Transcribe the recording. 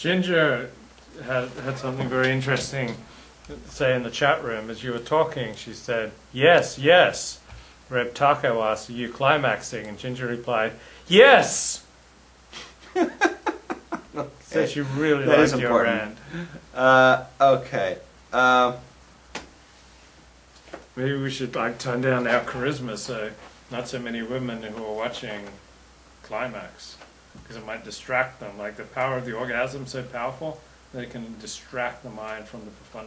Ginger had something very interesting to say in the chat room. As you were talking, she said, "Yes, yes." Reb Taco asked, "Are you climaxing?" And Ginger replied, "Yes." So you really liked your rant. Okay. Maybe we should tone down our charisma so not so many women who are watching climax, because it might distract them. Like the power of the orgasm is so powerful that it can distract the mind from the profundity.